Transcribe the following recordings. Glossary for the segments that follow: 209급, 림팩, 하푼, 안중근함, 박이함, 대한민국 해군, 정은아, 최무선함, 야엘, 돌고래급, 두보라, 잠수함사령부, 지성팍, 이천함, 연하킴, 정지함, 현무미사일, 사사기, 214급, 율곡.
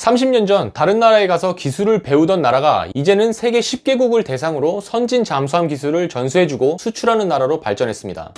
30년 전 다른 나라에 가서 기술을 배우던 나라가 이제는 세계 10개국을 대상으로 선진 잠수함 기술을 전수해주고 수출하는 나라로 발전했습니다.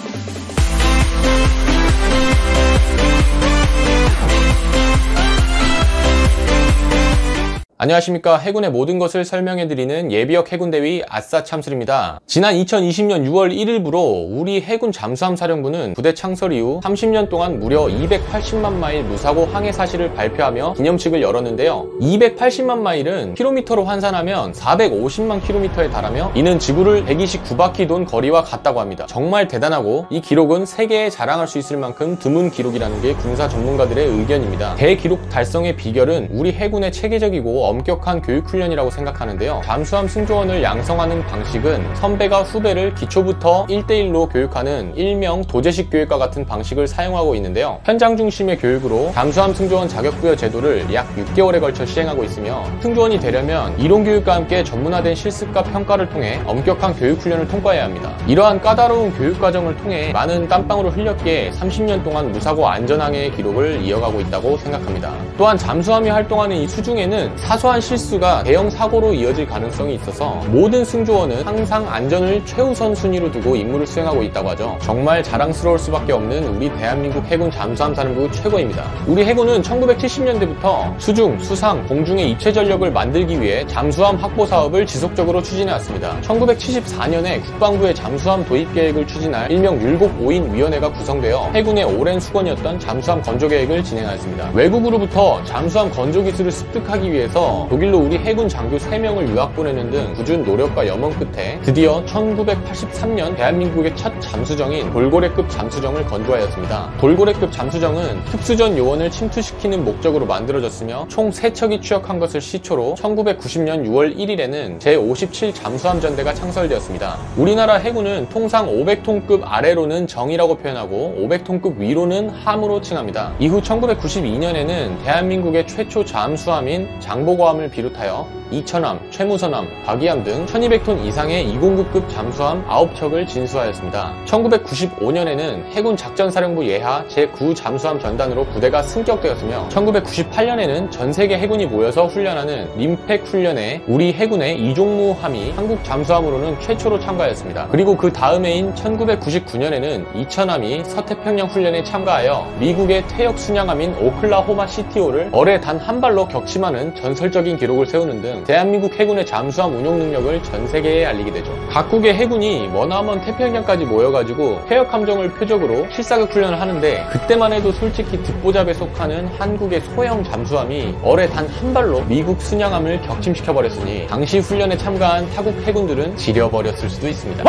안녕하십니까. 해군의 모든 것을 설명해드리는 예비역 해군대위 아싸 참슬입니다. 지난 2020년 6월 1일부로 우리 해군 잠수함사령부는 부대 창설 이후 30년 동안 무려 280만 마일 무사고 항해 사실을 발표하며 기념식을 열었는데요. 280만 마일은 킬로미터로 환산하면 450만 킬로미터에 달하며 이는 지구를 129바퀴 돈 거리와 같다고 합니다. 정말 대단하고 이 기록은 세계에 자랑할 수 있을 만큼 드문 기록이라는 게 군사 전문가들의 의견입니다. 대기록 달성의 비결은 우리 해군의 체계적이고 엄격한 교육훈련이라고 생각하는데요. 잠수함 승조원을 양성하는 방식은 선배가 후배를 기초부터 1대1로 교육하는 일명 도제식 교육과 같은 방식을 사용하고 있는데요. 현장 중심의 교육으로 잠수함 승조원 자격부여 제도를 약 6개월에 걸쳐 시행하고 있으며 승조원이 되려면 이론교육과 함께 전문화된 실습과 평가를 통해 엄격한 교육훈련을 통과해야 합니다. 이러한 까다로운 교육과정을 통해 많은 땀방울을 흘렸기에 30년 동안 무사고 안전항해의 기록을 이어가고 있다고 생각합니다. 또한 잠수함이 활동하는 이 수중에는 사소한 실수가 대형 사고로 이어질 가능성이 있어서 모든 승조원은 항상 안전을 최우선 순위로 두고 임무를 수행하고 있다고 하죠. 정말 자랑스러울 수밖에 없는 우리 대한민국 해군 잠수함사령부 최고입니다. 우리 해군은 1970년대부터 수중, 수상, 공중의 입체 전력을 만들기 위해 잠수함 확보 사업을 지속적으로 추진해왔습니다. 1974년에 국방부의 잠수함 도입 계획을 추진할 일명 율곡 5인 위원회가 구성되어 해군의 오랜 숙원이었던 잠수함 건조 계획을 진행하였습니다. 외국으로부터 잠수함 건조 기술을 습득하기 위해서 독일로 우리 해군 장교 3명을 유학 보내는 등 꾸준 노력과 염원 끝에 드디어 1983년 대한민국의 첫 잠수정인 돌고래급 잠수정을 건조하였습니다. 돌고래급 잠수정은 특수전 요원을 침투시키는 목적으로 만들어졌으며 총 3척이 취역한 것을 시초로 1990년 6월 1일에는 제57 잠수함전대가 창설되었습니다. 우리나라 해군은 통상 500톤급 아래로는 정이라고 표현하고 500톤급 위로는 함으로 칭합니다. 이후 1992년에는 대한민국의 최초 잠수함인 장보고 함을 비롯하여 이천함, 최무선함, 박이함 등 1200톤 이상의 209급 잠수함 9척을 진수하였습니다. 1995년에는 해군 작전사령부 예하 제9 잠수함 전단으로 부대가 승격되었으며 1998년에는 전세계 해군이 모여서 훈련하는 림팩 훈련에 우리 해군의 이종무함이 한국 잠수함으로는 최초로 참가하였습니다. 그리고 그 다음해인 1999년에는 이천함이 서태평양 훈련에 참가하여 미국의 퇴역 순양함인 오클라호마 시티오를 어뢰 단 한 발로 격침하는 전설적인 기록을 세우는 등 대한민국 해군의 잠수함 운용 능력을 전 세계에 알리게 되죠. 각국의 해군이 머나먼 태평양까지 모여가지고 퇴역 함정을 표적으로 실사격 훈련을 하는데 그때만 해도 솔직히 듣보잡에 속하는 한국의 소형 잠수함이 어뢰 단 한 발로 미국 순양함을 격침시켜버렸으니 당시 훈련에 참가한 타국 해군들은 지려버렸을 수도 있습니다.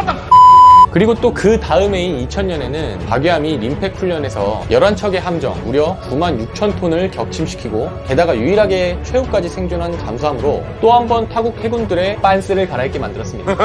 그리고 또 그 다음 해인 2000년에는 박이함이 림팩 훈련에서 11척의 함정 무려 96,000톤을 격침시키고 게다가 유일하게 최후까지 생존한 잠수함으로 또 한 번 타국 해군들의 빤스를 갈아입게 만들었습니다.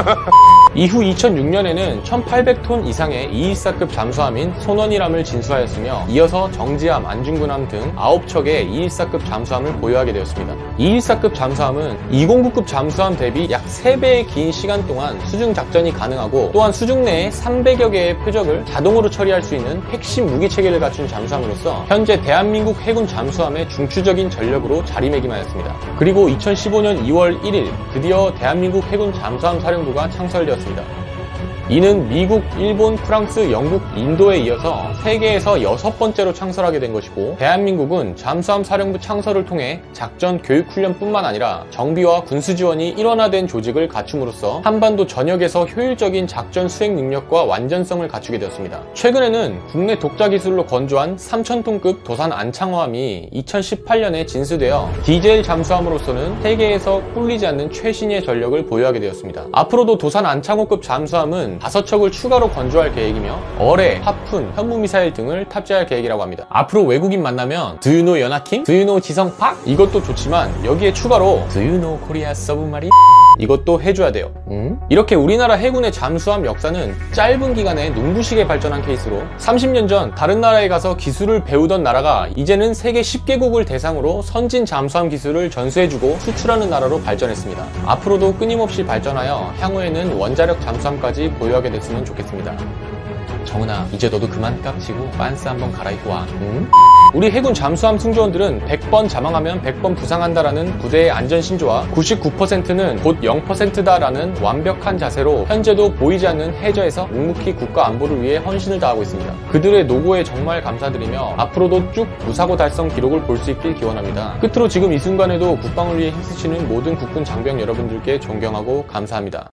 이후 2006년에는 1800톤 이상의 214급 잠수함인 손원일함을 진수하였으며 이어서 정지함, 안중근함 등 9척의 214급 잠수함을 보유하게 되었습니다. 214급 잠수함은 209급 잠수함 대비 약 3배의 긴 시간 동안 수중 작전이 가능하고 또한 수중 내 300여 개의 표적을 자동으로 처리할 수 있는 핵심 무기체계를 갖춘 잠수함으로서 현재 대한민국 해군 잠수함의 중추적인 전력으로 자리매김하였습니다. 그리고 2015년 2월 1일 드디어 대한민국 해군 잠수함 사령부가 창설되었습니다. 이는 미국, 일본, 프랑스, 영국, 인도에 이어서 세계에서 6번째로 창설하게 된 것이고 대한민국은 잠수함 사령부 창설을 통해 작전 교육 훈련뿐만 아니라 정비와 군수 지원이 일원화된 조직을 갖춤으로써 한반도 전역에서 효율적인 작전 수행 능력과 완전성을 갖추게 되었습니다. 최근에는 국내 독자 기술로 건조한 3000톤급 도산 안창호함이 2018년에 진수되어 디젤 잠수함으로서는 세계에서 꿀리지 않는 최신의 전력을 보유하게 되었습니다. 앞으로도 도산 안창호급 잠수함은 5척을 추가로 건조할 계획이며 어뢰, 하푼, 현무미사일 등을 탑재할 계획이라고 합니다. 앞으로 외국인 만나면 Do you know 연하킴? Do you know 지성팍? 이것도 좋지만 여기에 추가로 Do you know 코리아 서브마린? 이것도 해줘야 돼요. 이렇게 우리나라 해군의 잠수함 역사는 짧은 기간에 눈부시게 발전한 케이스로 30년 전 다른 나라에 가서 기술을 배우던 나라가 이제는 세계 10개국을 대상으로 선진 잠수함 기술을 전수해주고 수출하는 나라로 발전했습니다. 앞으로도 끊임없이 발전하여 향후에는 원자력 잠수함까지 보유하게 됐으면 좋겠습니다. 정은아, 이제 너도 그만 깝치고 빤스 한번 갈아입고 와. 응? 우리 해군 잠수함 승조원들은 100번 사망하면 100번 부상한다라는 부대의 안전신조와 99%는 곧 0%다라는 완벽한 자세로 현재도 보이지 않는 해저에서 묵묵히 국가 안보를 위해 헌신을 다하고 있습니다. 그들의 노고에 정말 감사드리며 앞으로도 쭉 무사고 달성 기록을 볼 수 있길 기원합니다. 끝으로 지금 이 순간에도 국방을 위해 힘쓰시는 모든 국군 장병 여러분들께 존경하고 감사합니다.